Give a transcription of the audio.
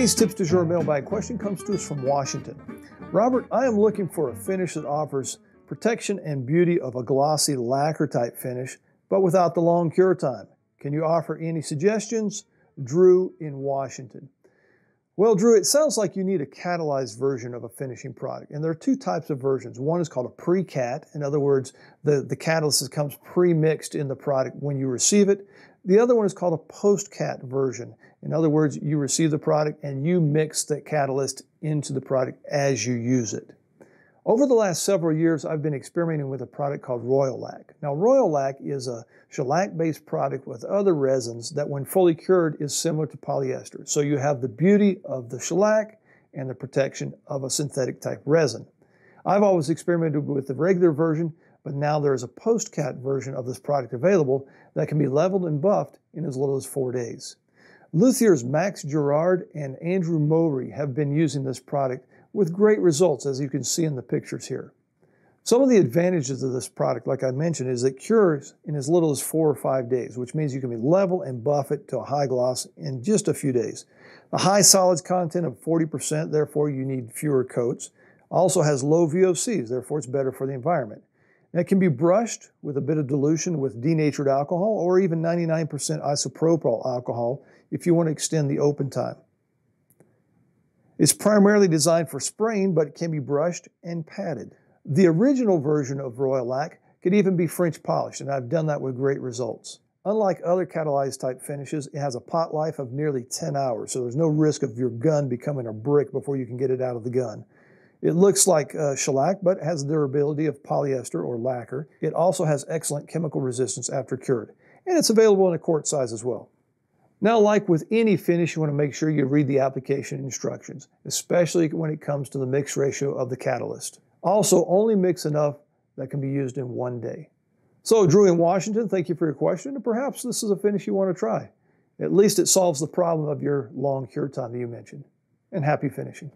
Today's Tips Du Jour mailbag question comes to us from Washington. Robert, I am looking for a finish that offers protection and beauty of a glossy lacquer type finish, but without the long cure time. Can you offer any suggestions? Drew in Washington. Well, Drew, it sounds like you need a catalyzed version of a finishing product. And there are two types of versions. One is called a pre-cat. In other words, the catalyst comes pre-mixed in the product when you receive it. The other one is called a post-cat version. In other words, you receive the product and you mix that catalyst into the product as you use it. Over the last several years, I've been experimenting with a product called Royal Lac. Now, Royal Lac is a shellac-based product with other resins that, when fully cured, is similar to polyester. So you have the beauty of the shellac and the protection of a synthetic-type resin. I've always experimented with the regular version, but now there is a post-cat version of this product available that can be leveled and buffed in as little as 4 days. Luthiers Max Gerard and Andrew Mowry have been using this product with great results, as you can see in the pictures here. Some of the advantages of this product, like I mentioned, is it cures in as little as 4 or 5 days, which means you can level and buff it to a high gloss in just a few days. A high solids content of 40%, therefore you need fewer coats. Also has low VOCs, therefore it's better for the environment. Now, it can be brushed with a bit of dilution with denatured alcohol or even 99% isopropyl alcohol if you want to extend the open time. It's primarily designed for spraying, but it can be brushed and patted. The original version of Royal Lac could even be French polished, and I've done that with great results. Unlike other catalyzed type finishes, it has a pot life of nearly 10 hours, so there's no risk of your gun becoming a brick before you can get it out of the gun. It looks like shellac, but has the durability of polyester or lacquer. It also has excellent chemical resistance after cured, and it's available in a quart size as well. Now, like with any finish, you want to make sure you read the application instructions, especially when it comes to the mix ratio of the catalyst. Also, only mix enough that can be used in 1 day. So, Drew in Washington, thank you for your question, and perhaps this is a finish you want to try. At least it solves the problem of your long cure time that you mentioned. And happy finishing.